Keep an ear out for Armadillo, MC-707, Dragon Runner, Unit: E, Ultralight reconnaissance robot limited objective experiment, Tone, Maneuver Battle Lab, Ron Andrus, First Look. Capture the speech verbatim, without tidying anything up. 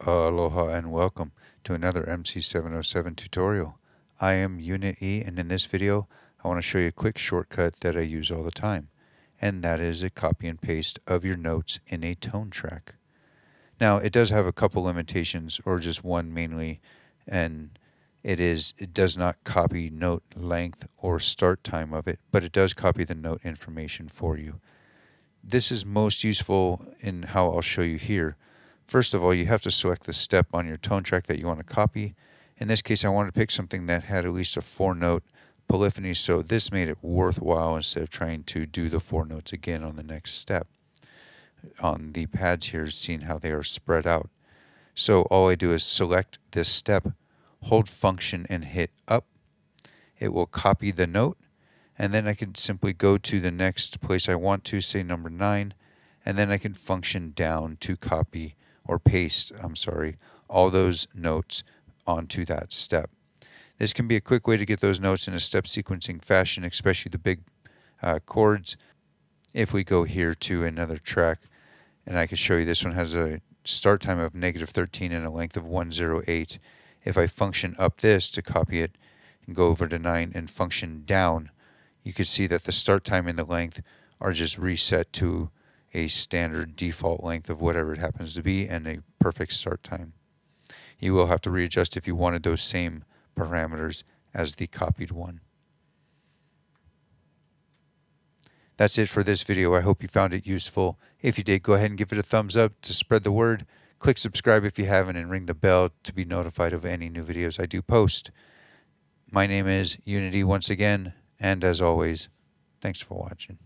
Aloha and welcome to another M C seven oh seven tutorial. I am Unit E, and in this video I want to show you a quick shortcut that I use all the time, and that is a copy and paste of your notes in a tone track. Now it does have a couple limitations, or just one mainly, and it is it does not copy note length or start time of it, but it does copy the note information for you. This is most useful in how I'll show you here. First of all, you have to select the step on your tone track that you want to copy. In this case, I wanted to pick something that had at least a four-note polyphony, so this made it worthwhile instead of trying to do the four notes again on the next step. On the pads here, seeing how they are spread out. So all I do is select this step, hold function, and hit up. It will copy the note, and then I can simply go to the next place I want to, say number nine, and then I can function down to copy or paste, I'm sorry, all those notes onto that step. This can be a quick way to get those notes in a step sequencing fashion, especially the big uh, chords. If we go here to another track, and I can show you this one has a start time of negative thirteen and a length of one oh eight. If I function up this to copy it and go over to nine and function down, you can see that the start time and the length are just reset to a standard default length of whatever it happens to be, and a perfect start time. You will have to readjust if you wanted those same parameters as the copied one. That's it for this video. I hope you found it useful. If you did, go ahead and give it a thumbs up to spread the word. Click subscribe if you haven't, and ring the bell to be notified of any new videos I do post. My name is Unity once again, and as always, thanks for watching.